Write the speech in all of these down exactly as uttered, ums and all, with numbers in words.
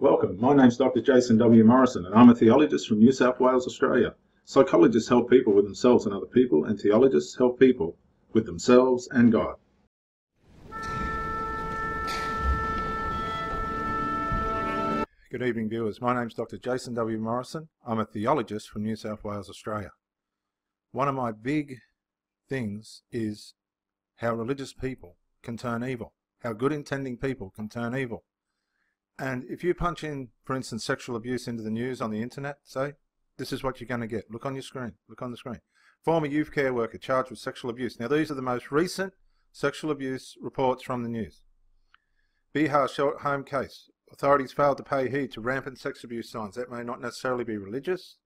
Welcome, my name's Doctor Jason W. Morrison and I'm a theologist from New South Wales, Australia. Psychologists help people with themselves and other people, and theologists help people with themselves and God. Good evening viewers, my name's Doctor Jason W. Morrison. I'm a theologist from New South Wales, Australia. One of my big things is how religious people can turn evil, how good intending people can turn evil. And if you punch in, for instance, sexual abuse into the news on the internet, say, this is what you're going to get. Look on your screen. Look on the screen. Former youth care worker charged with sexual abuse. Now, these are the most recent sexual abuse reports from the news. Bihar short home case. Authorities failed to pay heed to rampant sex abuse signs. That may not necessarily be religious.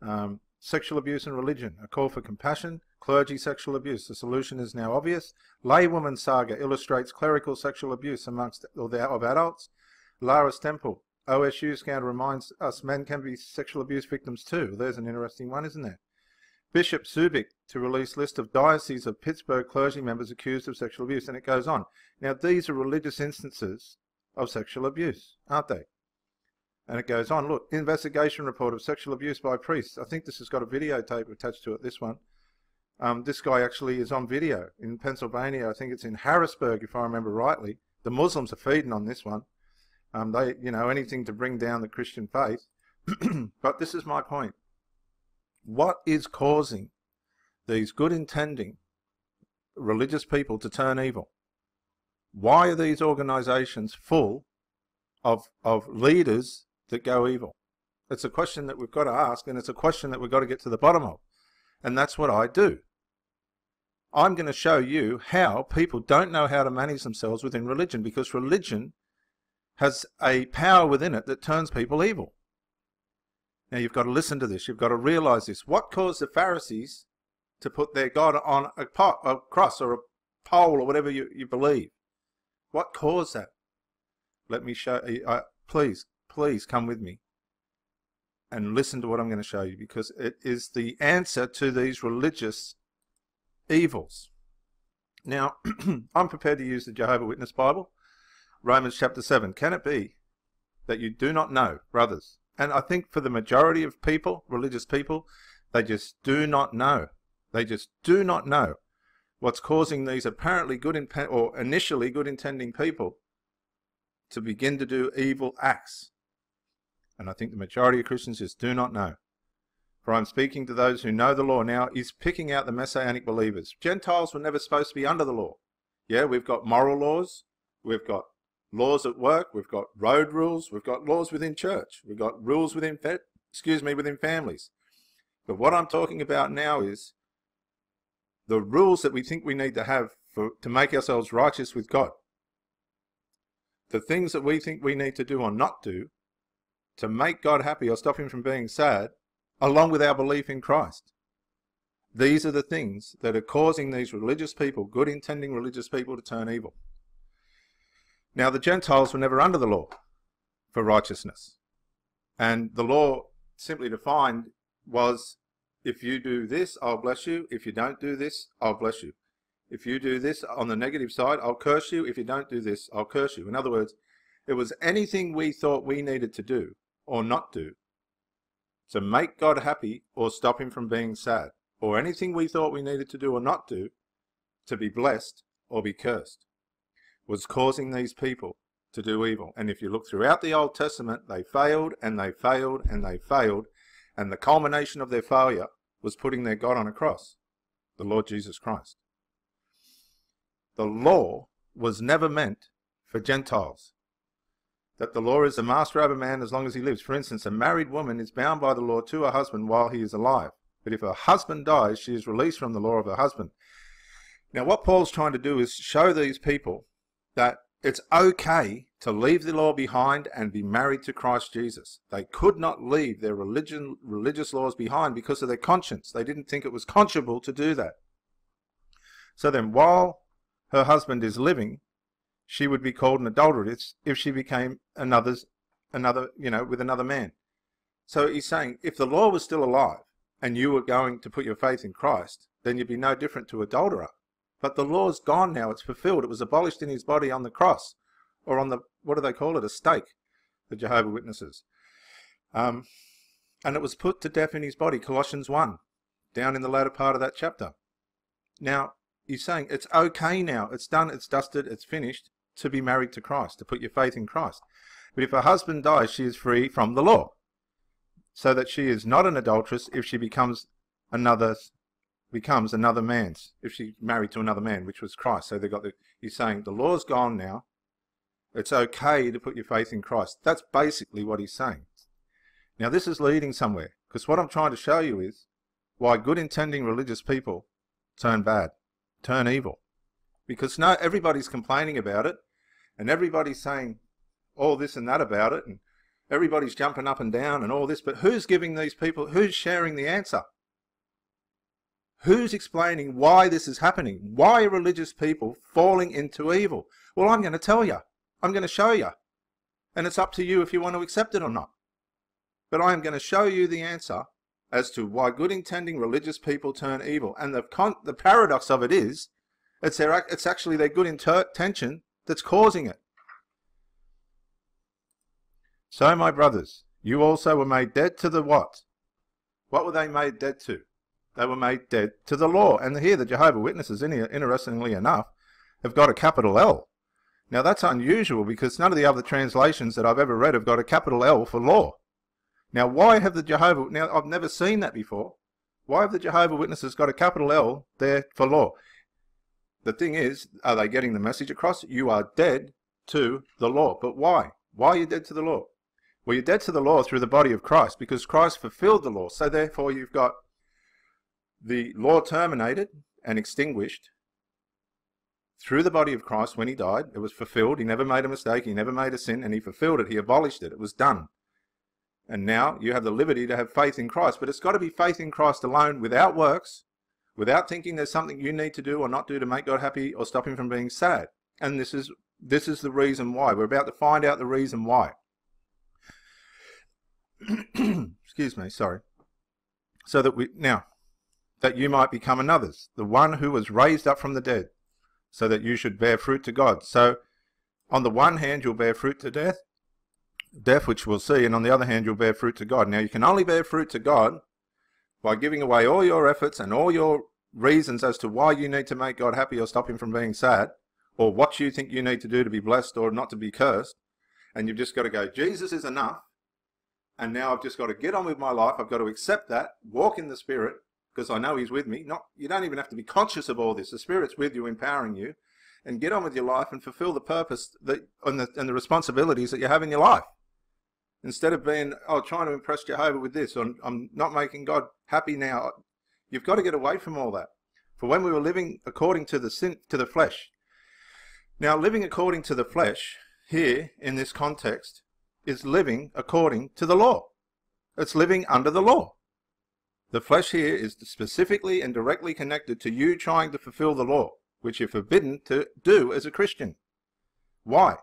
Um, sexual abuse and religion. A call for compassion. Clergy sexual abuse. The solution is now obvious. Laywoman saga illustrates clerical sexual abuse amongst or the, of adults. Lara Stemple, O S U scandal reminds us men can be sexual abuse victims too. There's an interesting one, isn't there? Bishop Zubik to release list of diocese of Pittsburgh clergy members accused of sexual abuse, and it goes on. Now, these are religious instances of sexual abuse, aren't they? And it goes on. Look, investigation report of sexual abuse by priests. I think this has got a videotape attached to it, this one. Um, this guy actually is on video in Pennsylvania. I think it's in Harrisburg, if I remember rightly. The Muslims are feeding on this one. Um, they, you know, anything to bring down the Christian faith. But this is my point. What is causing these good-intending religious people to turn evil? Why are these organizations full of, of leaders that go evil? It's a question that we've got to ask, and it's a question that we've got to get to the bottom of. And that's what I do. I'm going to show you how people don't know how to manage themselves within religion, because religion has a power within it that turns people evil. Now, you've got to listen to this. You've got to realize this. What caused the Pharisees to put their God on a, pot, a cross or a pole or whatever you, you believe? What caused that? Let me show you. Uh, please, please come with me and listen to what I'm going to show you, because it is the answer to these religious evils. Now, I'm prepared to use the Jehovah's Witness Bible. Romans chapter seven. Can it be that you do not know, brothers? And I think for the majority of people, religious people, they just do not know. They just do not know what's causing these apparently good intent or initially good intending people to begin to do evil acts. And I think the majority of Christians just do not know. For I'm speaking to those who know the law now, is picking out the Messianic believers. Gentiles were never supposed to be under the law. Yeah, we've got moral laws. We've got laws at work, we've got road rules, we've got laws within church, we've got rules within, excuse me, within families. But what I'm talking about now is the rules that we think we need to have for, to make ourselves righteous with God. The things that we think we need to do or not do to make God happy or stop him from being sad, along with our belief in Christ. These are the things that are causing these religious people, good-intending religious people, to turn evil. Now, the Gentiles were never under the law for righteousness. And the law, simply defined, was if you do this, I'll bless you. If you don't do this, I'll bless you. If you do this on the negative side, I'll curse you. If you don't do this, I'll curse you. In other words, it was anything we thought we needed to do or not do to make God happy or stop him from being sad, or anything we thought we needed to do or not do to be blessed or be cursed, was causing these people to do evil. And if you look throughout the Old Testament, they failed and they failed and they failed, and the culmination of their failure was putting their God on a cross, the Lord Jesus Christ. The law was never meant for Gentiles. That the law is the master over man as long as he lives. For instance, a married woman is bound by the law to her husband while he is alive. But if her husband dies, she is released from the law of her husband. Now, what Paul's trying to do is show these people that it's okay to leave the law behind and be married to Christ Jesus. They could not leave their religion, religious laws behind because of their conscience. They didn't think it was conscionable to do that. So then, while her husband is living, she would be called an adulteress if she became another's, another, you know, with another man. So he's saying, if the law was still alive and you were going to put your faith in Christ, then you'd be no different to adulterer. But the law's gone now. It's fulfilled. It was abolished in his body on the cross, or on the, what do they call it, a stake. the Jehovah's Witnesses. Um, and it was put to death in his body, Colossians one, down in the latter part of that chapter. Now, he's saying it's okay now, it's done, it's dusted, it's finished, to be married to Christ, to put your faith in Christ. But if her husband dies, she is free from the law, so that she is not an adulteress if she becomes another becomes another man's, if she's married to another man, which was Christ. So they got the, he's saying the law's gone now, it's okay to put your faith in Christ. That's basically what he's saying. Now this is leading somewhere, because what I'm trying to show you is why good intending religious people turn bad, turn evil. Because no, everybody's complaining about it, and everybody's saying all this and that about it, and everybody's jumping up and down and all this, but who's giving these people, who's sharing the answer? Who's explaining why this is happening? Why are religious people falling into evil? Well, I'm going to tell you. I'm going to show you. And it's up to you if you want to accept it or not. But I am going to show you the answer as to why good-intending religious people turn evil. And the, con the paradox of it is, it's, their, it's actually their good intention that's causing it. So, my brothers, you also were made dead to the what? What were they made dead to? They were made dead to the law. And here the Jehovah's Witnesses, interestingly enough, have got a capital L. Now, that's unusual because none of the other translations that I've ever read have got a capital L for law. Now, why have the Jehovah... Now, I've never seen that before. Why have the Jehovah's Witnesses got a capital L there for law? The thing is, are they getting the message across? You are dead to the law. But why? Why are you dead to the law? Well, you're dead to the law through the body of Christ because Christ fulfilled the law. So, therefore, you've got the law terminated and extinguished through the body of Christ when he died. It was fulfilled. He never made a mistake. He never made a sin, and he fulfilled it. He abolished it. It was done. And now you have the liberty to have faith in Christ, but it's got to be faith in Christ alone, without works, without thinking there's something you need to do or not do to make God happy or stop him from being sad. And this is, this is the reason why. We're about to find out the reason why. Excuse me, sorry. So that we, now, that you might become another's, the one who was raised up from the dead, so that you should bear fruit to God. So on the one hand, you'll bear fruit to death, death, which we'll see, and on the other hand, you'll bear fruit to God. Now, you can only bear fruit to God by giving away all your efforts and all your reasons as to why you need to make God happy or stop him from being sad, or what you think you need to do to be blessed or not to be cursed. And you've just got to go, Jesus is enough, and now I've just got to get on with my life. I've got to accept that, walk in the Spirit, because I know he's with me. Not, you don't even have to be conscious of all this. The Spirit's with you, empowering you, and get on with your life and fulfill the purpose that, and, the, and the responsibilities that you have in your life. Instead of being, oh, trying to impress Jehovah with this, or I'm not making God happy now. You've got to get away from all that. For when we were living according to the sin, to the flesh. Now, living according to the flesh here in this context is living according to the law. It's living under the law. The flesh here is specifically and directly connected to you trying to fulfill the law, which you're forbidden to do as a Christian. Why?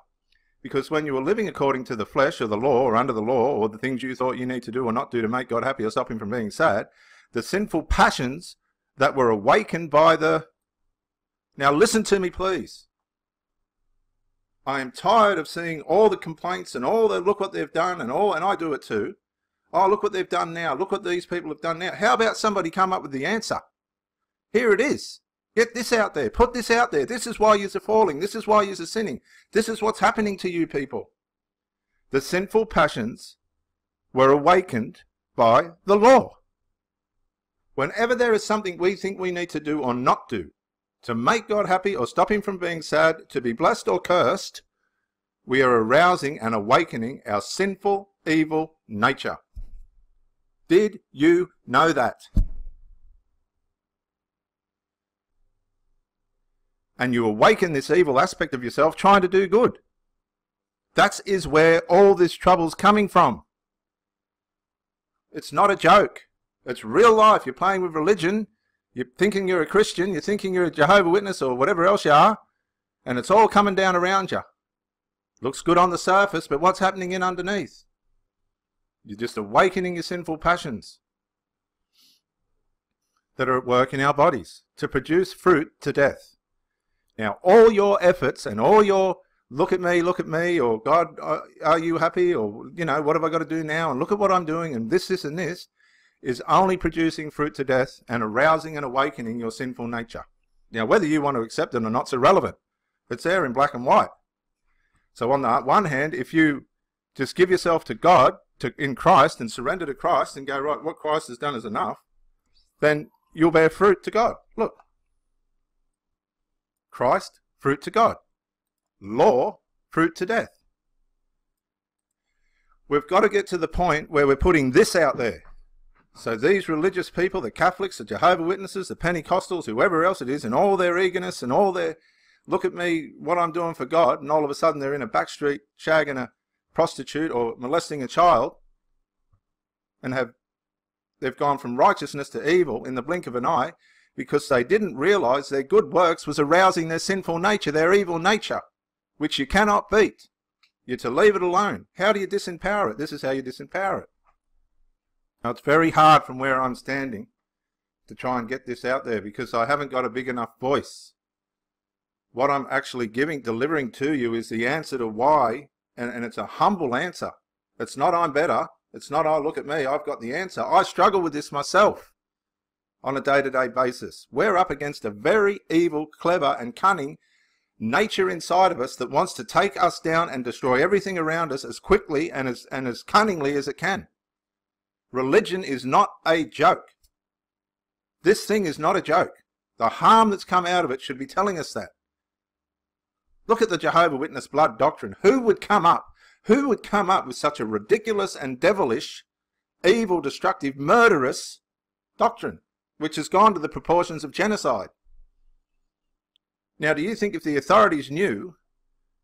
Because when you were living according to the flesh or the law or under the law or the things you thought you need to do or not do to make God happy or stop him from being sad, the sinful passions that were awakened by the... Now listen to me, please. I am tired of seeing all the complaints and all the look what they've done and all, and I do it too. Oh, look what they've done now. Look what these people have done now. How about somebody come up with the answer? Here it is. Get this out there. Put this out there. This is why you're falling. This is why you're sinning. This is what's happening to you people. The sinful passions were awakened by the law. Whenever there is something we think we need to do or not do to make God happy or stop him from being sad, to be blessed or cursed, we are arousing and awakening our sinful, evil nature. Did you know that? And you awaken this evil aspect of yourself trying to do good. That is where all this trouble's coming from. It's not a joke. It's real life. You're playing with religion. You're thinking you're a Christian. You're thinking you're a Jehovah's Witness or whatever else you are. And it's all coming down around you. Looks good on the surface, but what's happening in underneath? You're just awakening your sinful passions that are at work in our bodies to produce fruit to death. Now, all your efforts and all your look at me, look at me, or God, are you happy? Or, you know, what have I got to do now? And look at what I'm doing, and this, this, and this, is only producing fruit to death and arousing and awakening your sinful nature. Now, whether you want to accept it or not is irrelevant. It's there in black and white. So on the one hand, if you just give yourself to God, to, in Christ, and surrender to Christ and go, right, what Christ has done is enough, then you'll bear fruit to God. Look. Christ, fruit to God. Law, fruit to death. We've got to get to the point where we're putting this out there. So these religious people, the Catholics, the Jehovah's Witnesses, the Pentecostals, whoever else it is, and all their eagerness and all their, look at me, what I'm doing for God, and all of a sudden they're in a back street shagging a prostitute or molesting a child, and have they've gone from righteousness to evil in the blink of an eye, because they didn't realize their good works was arousing their sinful nature, their evil nature, which you cannot beat. You're to leave it alone. How do you disempower it? This is how you disempower it. Now, it's very hard from where I'm standing to try and get this out there, because I haven't got a big enough voice. What I'm actually giving, delivering to you is the answer to why, and, and it's a humble answer. It's not I'm better. It's not, oh, look at me, I've got the answer. I struggle with this myself on a day-to-day basis. We're up against a very evil, clever, and cunning nature inside of us that wants to take us down and destroy everything around us as quickly and as, and as cunningly as it can. Religion is not a joke. This thing is not a joke. The harm that's come out of it should be telling us that. Look at the Jehovah's Witness blood doctrine. Who would come up? Who would come up with such a ridiculous and devilish, evil, destructive, murderous doctrine, which has gone to the proportions of genocide? Now, do you think if the authorities knew,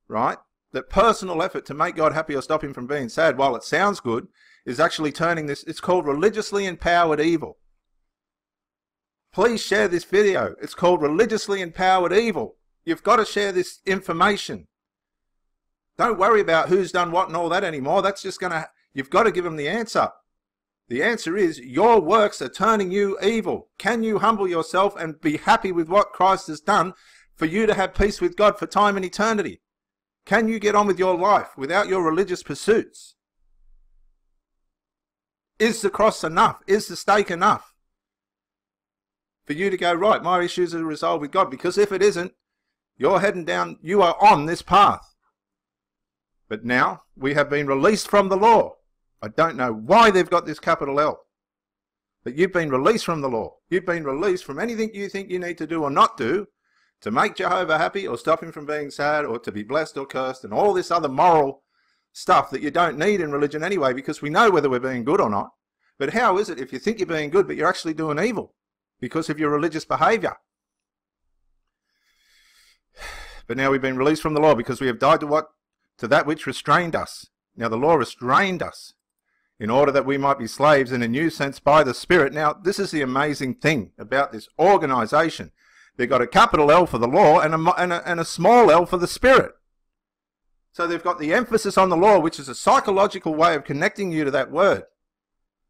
right, that personal effort to make God happy or stop him from being sad, while it sounds good, is actually turning this, it's called religiously empowered evil. Please share this video. It's called religiously empowered evil. You've got to share this information. Don't worry about who's done what and all that anymore. That's just going to, you've got to give them the answer. The answer is your works are turning you evil. Can you humble yourself and be happy with what Christ has done for you to have peace with God for time and eternity? Can you get on with your life without your religious pursuits? Is the cross enough? Is the stake enough for you to go, right, my issues are resolved with God? Because if it isn't, you're heading down, you are on this path. But now we have been released from the law. I don't know why they've got this capital L. But you've been released from the law. You've been released from anything you think you need to do or not do to make Jehovah happy or stop him from being sad or to be blessed or cursed and all this other moral stuff that you don't need in religion anyway, because we know whether we're being good or not. But how is it if you think you're being good but you're actually doing evil because of your religious behavior? But now we've been released from the law because we have died to what, to that which restrained us. Now the law restrained us in order that we might be slaves in a new sense by the Spirit. Now this is the amazing thing about this organization. They've got a capital L for the law and a, and a, and a small L for the Spirit. So they've got the emphasis on the law, which is a psychological way of connecting you to that word.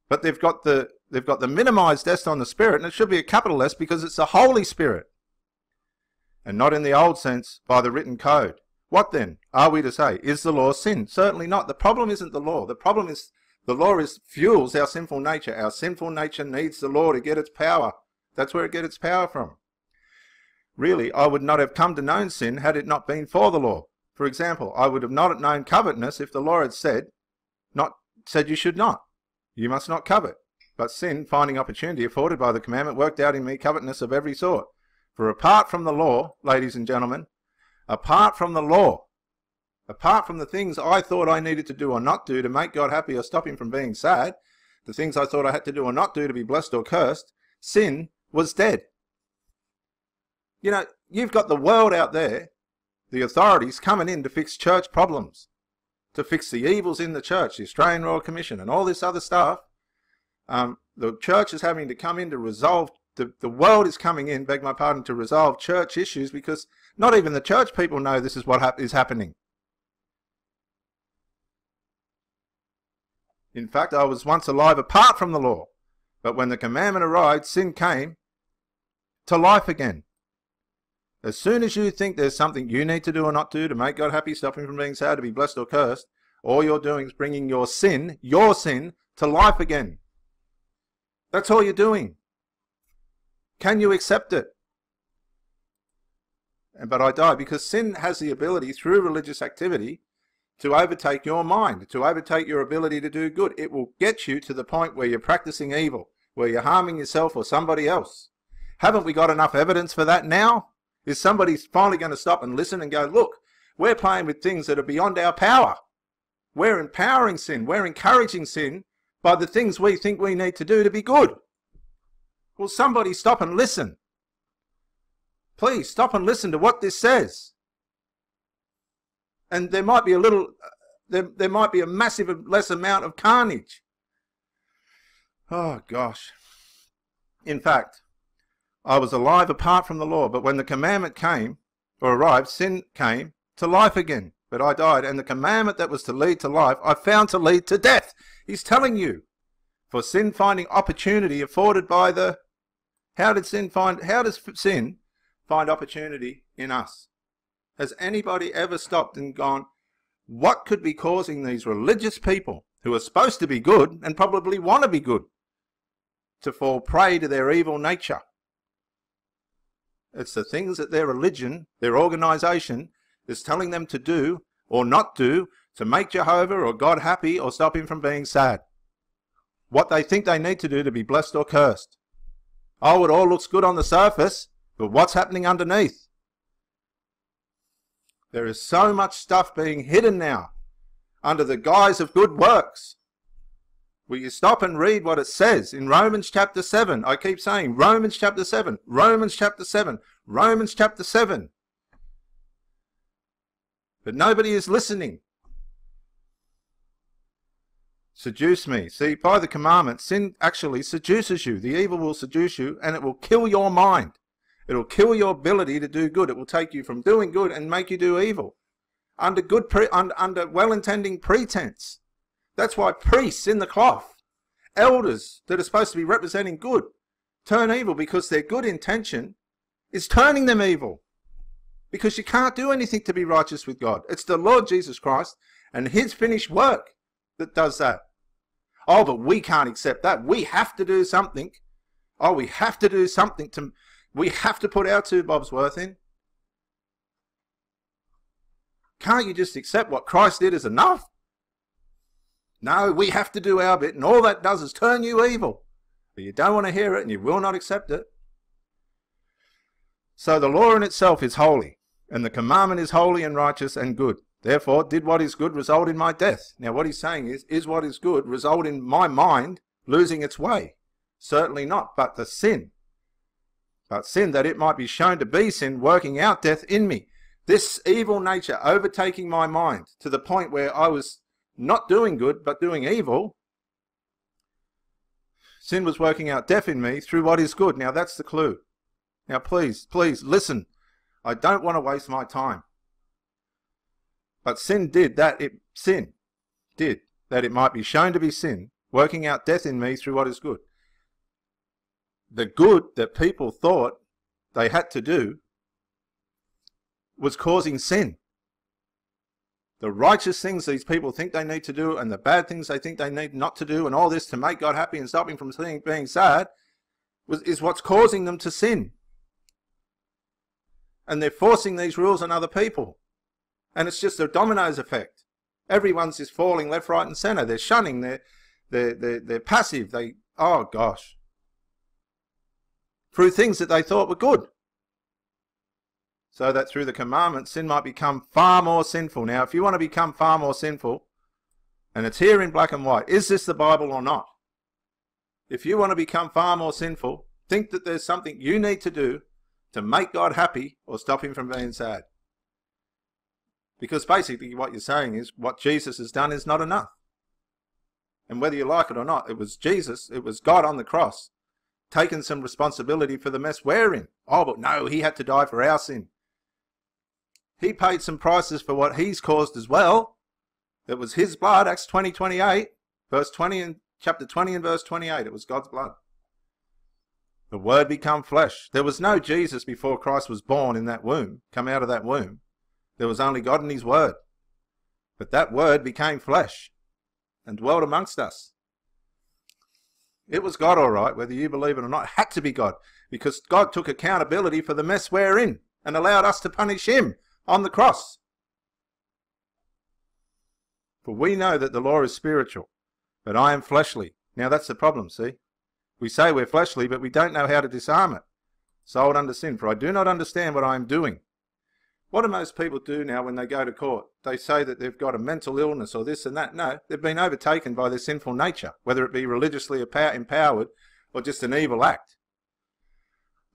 But they've got the, they've got the minimized S on the Spirit, and it should be a capital S because it's the Holy Spirit, and not in the old sense by the written code. What then are we to say? Is the law sin? Certainly not. The problem isn't the law. The problem is the law is, fuels our sinful nature. Our sinful nature needs the law to get its power. That's where it gets its power from. Really, I would not have come to know sin had it not been for the law. For example, I would have not known covetousness if the law had said, not said you should not. You must not covet. But sin, finding opportunity afforded by the commandment, worked out in me covetousness of every sort. For apart from the law, ladies and gentlemen, apart from the law, apart from the things I thought I needed to do or not do to make God happy or stop him from being sad, the things I thought I had to do or not do to be blessed or cursed, sin was dead. You know, you've got the world out there, the authorities coming in to fix church problems, to fix the evils in the church, the Australian Royal Commission and all this other stuff. Um, the church is having to come in to resolve, the, the world is coming in, beg my pardon, to resolve church issues because not even the church people know this is what hap is happening. In fact, I was once alive apart from the law, but when the commandment arrived, sin came to life again. As soon as you think there's something you need to do or not do to make God happy, stop him from being sad, to be blessed or cursed, all you're doing is bringing your sin, your sin, to life again. That's all you're doing. Can you accept it? But I die, because sin has the ability through religious activity to overtake your mind, to overtake your ability to do good. It will get you to the point where you're practicing evil, where you're harming yourself or somebody else. Haven't we got enough evidence for that now? Is somebody finally going to stop and listen and go, look, we're playing with things that are beyond our power. We're empowering sin. We're encouraging sin by the things we think we need to do to be good. Will somebody stop and listen? Please stop and listen to what this says. And there might be a little, there, there might be a massive less amount of carnage. Oh, gosh. In fact, I was alive apart from the law, but when the commandment came, or arrived, sin came to life again. But I died, and the commandment that was to lead to life, I found to lead to death. He's telling you, for sin finding opportunity afforded by the, how did sin find, how does sin find opportunity in us? Has anybody ever stopped and gone, what could be causing these religious people who are supposed to be good and probably want to be good to fall prey to their evil nature? It's the things that their religion, their organization, is telling them to do or not do to make Jehovah or God happy or stop him from being sad. What they think they need to do to be blessed or cursed. Oh, it all looks good on the surface, but what's happening underneath? There is so much stuff being hidden now under the guise of good works. Will you stop and read what it says in Romans chapter seven? I keep saying Romans chapter seven, Romans chapter seven, Romans chapter seven. But nobody is listening. Seduce me. See, by the commandment, sin actually seduces you. The evil will seduce you, and it will kill your mind. It will kill your ability to do good. It will take you from doing good and make you do evil under good, pre under, under well-intending pretense. That's why priests in the cloth, elders that are supposed to be representing good, turn evil, because their good intention is turning them evil. Because you can't do anything to be righteous with God. It's the Lord Jesus Christ and his finished work that does that. Oh, but we can't accept that. We have to do something. Oh, we have to do something to... We have to put our two bobs worth in. Can't you just accept what Christ did is enough? No, we have to do our bit, and all that does is turn you evil. But you don't want to hear it, and you will not accept it. So the law in itself is holy, and the commandment is holy and righteous and good. Therefore, did what is good result in my death? Now, what he's saying is, is what is good result in my mind losing its way? Certainly not, but the sin. But sin, that it might be shown to be sin, working out death in me. This evil nature overtaking my mind to the point where I was not doing good, but doing evil. Sin was working out death in me through what is good. Now that's the clue. Now please, please listen. I don't want to waste my time. But sin did that it, sin did that it might be shown to be sin, working out death in me through what is good. The good that people thought they had to do was causing sin. The righteous things these people think they need to do, and the bad things they think they need not to do, and all this to make God happy and stop him from being sad, was, is what's causing them to sin. And they're forcing these rules on other people. And it's just a dominoes effect. Everyone's just falling left, right, and centre. They're shunning. They're, they're, they're, they're passive. They, oh, gosh. Through things that they thought were good. So that through the commandment, sin might become far more sinful. Now, if you want to become far more sinful, and it's here in black and white, is this the Bible or not? If you want to become far more sinful, think that there's something you need to do to make God happy or stop him from being sad. Because basically what you're saying is what Jesus has done is not enough. And whether you like it or not, it was Jesus, it was God on the cross, taken some responsibility for the mess we're in. Oh, but no, he had to die for our sin. He paid some prices for what he's caused as well. It was his blood, Acts twenty, twenty-eight, verse twenty and chapter twenty and verse twenty-eight. It was God's blood. The Word become flesh. There was no Jesus before Christ was born in that womb, come out of that womb. There was only God and his Word. But that Word became flesh and dwelt amongst us. It was God, all right, whether you believe it or not. It had to be God, because God took accountability for the mess we're in and allowed us to punish him on the cross. For we know that the law is spiritual, but I am fleshly. Now that's the problem, see? We say we're fleshly, but we don't know how to disarm it. Sold under sin, for I do not understand what I am doing. What do most people do now when they go to court? They say that they've got a mental illness or this and that. No, they've been overtaken by their sinful nature, whether it be religiously empowered or just an evil act.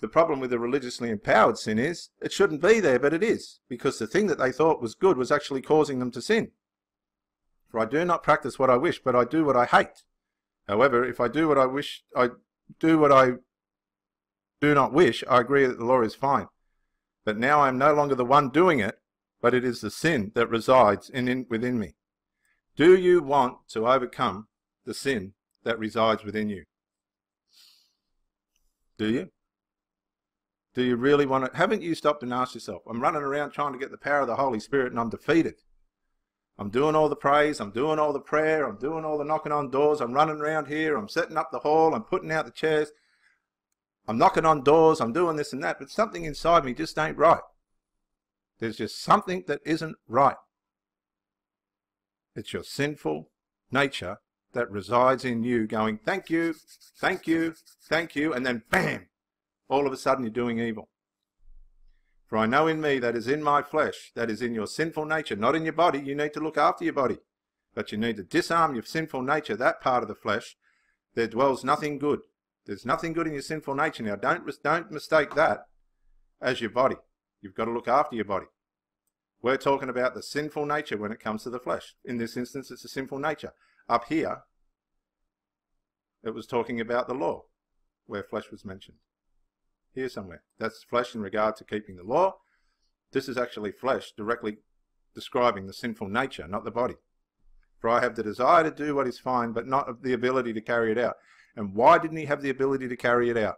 The problem with the religiously empowered sin is it shouldn't be there, but it is, because the thing that they thought was good was actually causing them to sin. For I do not practice what I wish, but I do what I hate. However, if I do what I wish, I do what I do not wish, I agree that the law is fine. But now I am no longer the one doing it, but it is the sin that resides in, in, within me. Do you want to overcome the sin that resides within you? Do you? Do you really want to? Haven't you stopped and asked yourself, I'm running around trying to get the power of the Holy Spirit and I'm defeated. I'm doing all the praise, I'm doing all the prayer, I'm doing all the knocking on doors, I'm running around here, I'm setting up the hall, I'm putting out the chairs, I'm knocking on doors, I'm doing this and that, but something inside me just ain't right. There's just something that isn't right. It's your sinful nature that resides in you going, thank you, thank you, thank you, and then bam, all of a sudden you're doing evil. For I know in me, that is in my flesh, that is in your sinful nature, not in your body. You need to look after your body, but you need to disarm your sinful nature, that part of the flesh. There dwells nothing good. There's nothing good in your sinful nature. Now, don't, don't mistake that as your body. You've got to look after your body. We're talking about the sinful nature when it comes to the flesh. In this instance, it's a sinful nature. Up here, it was talking about the law, where flesh was mentioned. Here somewhere. That's flesh in regard to keeping the law. This is actually flesh directly describing the sinful nature, not the body. For I have the desire to do what is fine, but not the ability to carry it out. And why didn't he have the ability to carry it out?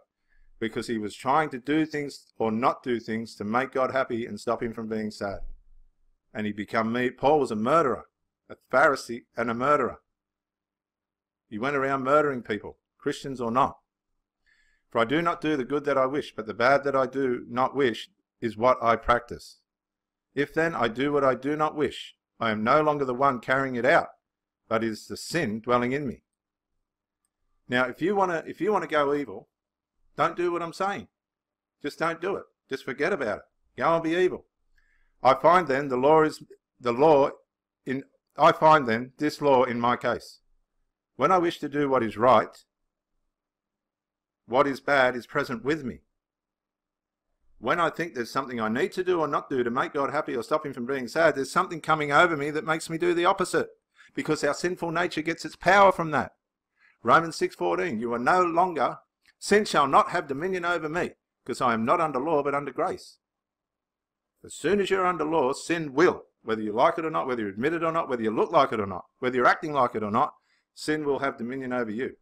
Because he was trying to do things or not do things to make God happy and stop him from being sad. And he became me. Paul was a murderer, a Pharisee and a murderer. He went around murdering people, Christians or not. For I do not do the good that I wish, but the bad that I do not wish is what I practice. If then I do what I do not wish, I am no longer the one carrying it out, but is the sin dwelling in me. Now, if you want to, if you want to go evil, don't do what I'm saying. Just don't do it. Just forget about it. Go and be evil. I find then the law is the law in. I find then this law in my case. When I wish to do what is right, what is bad is present with me. When I think there's something I need to do or not do to make God happy or stop him from being sad, there's something coming over me that makes me do the opposite, because our sinful nature gets its power from that. Romans six fourteen, you are no longer, sin shall not have dominion over me, because I am not under law but under grace. As soon as you're under law, sin will, whether you like it or not, whether you admit it or not, whether you look like it or not, whether you're acting like it or not, sin will have dominion over you.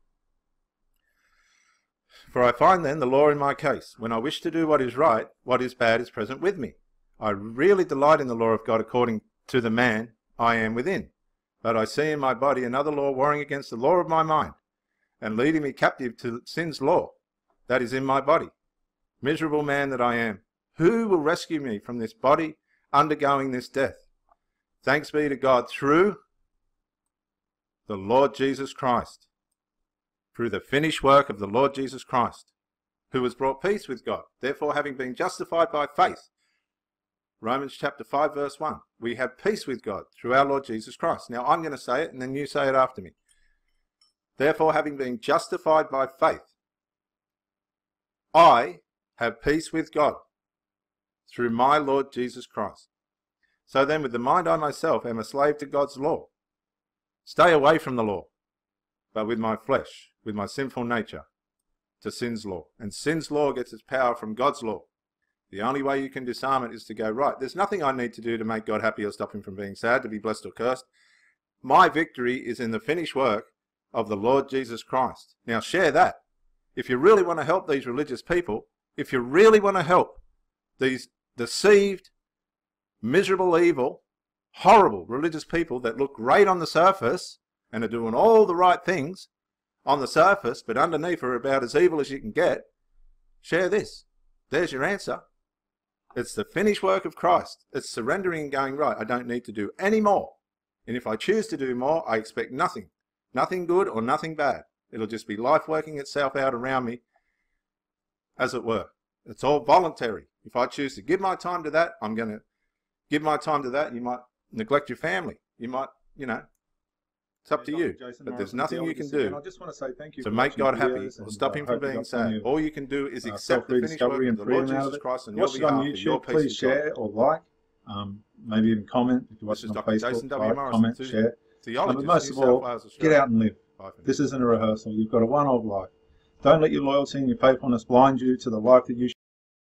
For I find then the law in my case, when I wish to do what is right, what is bad is present with me. I really delight in the law of God according to the man I am within. But I see in my body another law warring against the law of my mind, and leading me captive to sin's law that is in my body. Miserable man that I am, who will rescue me from this body undergoing this death? Thanks be to God through the Lord Jesus Christ. Through the finished work of the Lord Jesus Christ, who has brought peace with God, therefore having been justified by faith. Romans chapter five verse one, we have peace with God through our Lord Jesus Christ. Now I'm going to say it and then you say it after me. Therefore having been justified by faith, I have peace with God through my Lord Jesus Christ. So then with the mind I myself am a slave to God's law. Stay away from the law, but with my flesh, with my sinful nature, to sin's law. And sin's law gets its power from God's law. The only way you can disarm it is to go right. There's nothing I need to do to make God happy or stop him from being sad, to be blessed or cursed. My victory is in the finished work of the Lord Jesus Christ. Now share that. if you really want to help these religious people, if you really want to help these deceived, miserable, evil, horrible religious people that look great on the surface and are doing all the right things on the surface, but underneath are about as evil as you can get, share this. There's your answer. It's the finished work of Christ. It's surrendering and going, right, I don't need to do any more. And if I choose to do more, I expect nothing. Nothing good or nothing bad. It'll just be life working itself out around me, as it were. It's all voluntary. If I choose to give my time to that, I'm going to give my time to that. You might neglect your family. You might, you know, it's up yeah, to Doctor you. Jason but Morrison, there's nothing you can do. I just want to say thank you to make God happy or stop him from being sad. All you can do is uh, accept the finished work of the Lord Jesus Christ and your behalf and your peace. Please share or like, um, maybe even comment. If you watch this on Facebook, Jason W. Morrison, comment, share. But most of all, get out and live. This isn't a rehearsal. You've got a one-off life. Don't let your loyalty and your faithfulness blind you to the life that you should